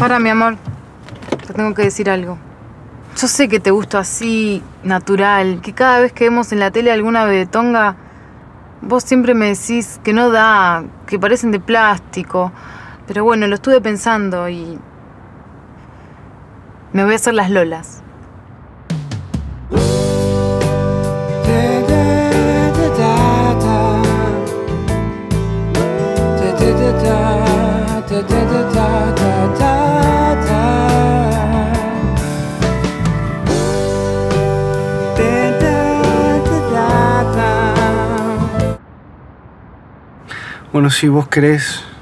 Para, mi amor. Te tengo que decir algo. Yo sé que te gusta así, natural, que cada vez que vemos en la tele alguna vedetonga, vos siempre me decís que no da, que parecen de plástico. Pero bueno, lo estuve pensando y... me voy a hacer las lolas. Bueno, si vos querés...